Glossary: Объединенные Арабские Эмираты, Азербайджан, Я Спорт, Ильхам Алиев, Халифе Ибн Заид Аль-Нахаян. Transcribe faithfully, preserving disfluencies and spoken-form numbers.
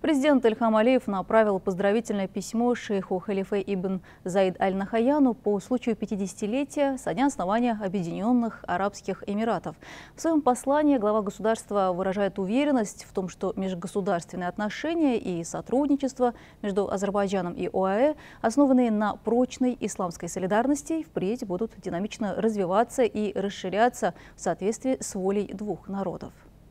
Президент Ильхам Алиев направил поздравительное письмо шейху Халифе Ибн Заид Аль-Нахаяну по случаю пятидесятилетия со дня основания Объединенных Арабских Эмиратов. В своем послании глава государства выражает уверенность в том, что межгосударственные отношения и сотрудничество между Азербайджаном и ОАЭ, основанные на прочной исламской солидарности, впредь будут динамично развиваться и расширяться в соответствии с волей двух народов.